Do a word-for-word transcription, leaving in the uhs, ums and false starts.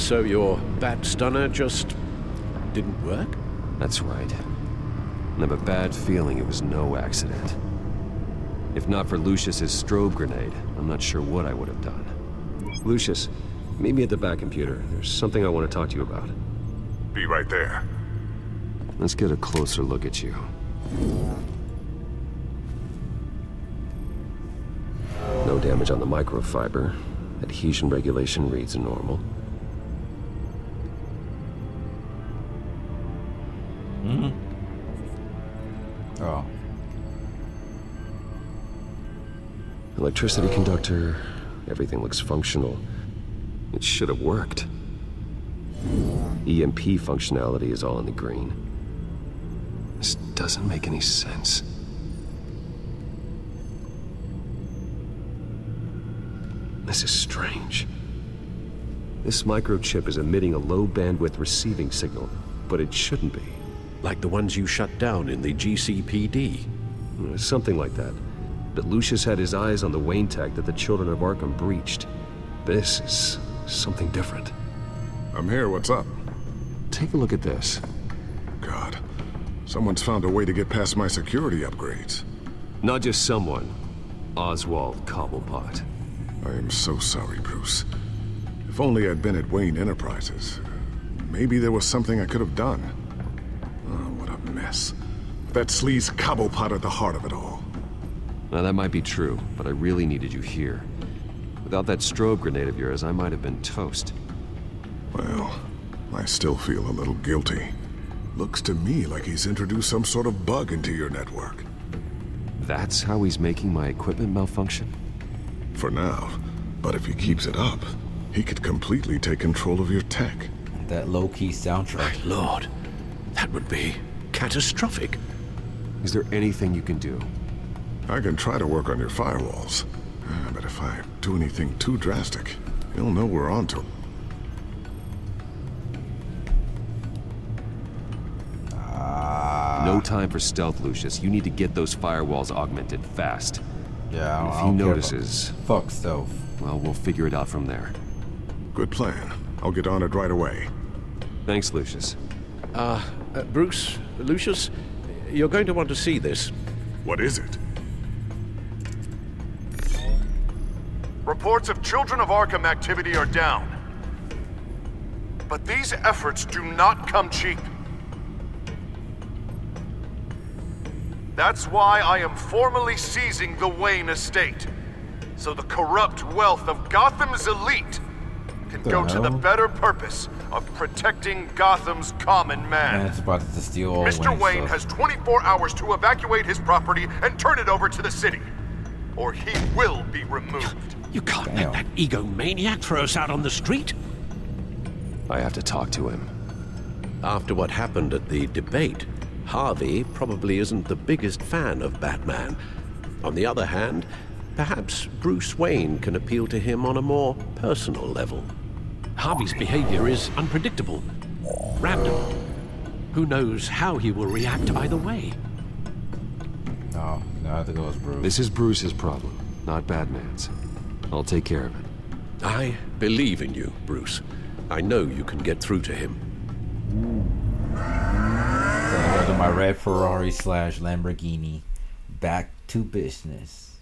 So your bat stunner just didn't work? That's right. I have a bad feeling it was no accident. If not for Lucius's strobe grenade, I'm not sure what I would have done. Lucius, meet me at the back computer. There's something I want to talk to you about. Be right there. Let's get a closer look at you. No damage on the microfiber. Adhesion regulation reads normal. Mm. Oh. Electricity conductor. Everything looks functional. It should have worked. E M P functionality is all in the green. This doesn't make any sense. This is strange. This microchip is emitting a low bandwidth receiving signal, but it shouldn't be. Like the ones you shut down in the G C P D? Something like that. But Lucius had his eyes on the Wayne tech that the Children of Arkham breached. This is something different. I'm here, what's up? Take a look at this. God, someone's found a way to get past my security upgrades. Not just someone, Oswald Cobblepot. I am so sorry, Bruce. If only I'd been at Wayne Enterprises, maybe there was something I could have done. Oh, what a mess. That sleaze Cobblepot at the heart of it all. Now that might be true, but I really needed you here. Without that strobe grenade of yours, I might have been toast. Well, I still feel a little guilty. Looks to me like he's introduced some sort of bug into your network. That's how he's making my equipment malfunction? For now, but if he keeps it up, he could completely take control of your tech. That low-key soundtrack. My lord, that would be catastrophic. Is there anything you can do? I can try to work on your firewalls, but if I do anything too drastic, you'll know we're onto it. No time for stealth, Lucius. You need to get those firewalls augmented fast. Yeah, I don't, if he I don't notices, care about fuck stealth. Well, we'll figure it out from there. Good plan. I'll get on it right away. Thanks, Lucius. Uh, uh, Bruce, Lucius, you're going to want to see this. What is it? Reports of Children of Arkham activity are down. But these efforts do not come cheap. That's why I am formally seizing the Wayne estate, so the corrupt wealth of Gotham's elite can go to the better purpose of protecting Gotham's common man. It's about to steal all Mister Wayne has twenty-four hours to evacuate his property and turn it over to the city, or he will be removed. You can't Damn. let that egomaniac throw us out on the street. I have to talk to him. After what happened at the debate, Harvey probably isn't the biggest fan of Batman. On the other hand, perhaps Bruce Wayne can appeal to him on a more personal level. Harvey's behavior is unpredictable, random. Who knows how he will react either way? No, no, I think it was Bruce. This is Bruce's problem, not Batman's. I'll take care of it. I believe in you, Bruce. I know you can get through to him. My red Ferrari slash Lamborghini. Back to business.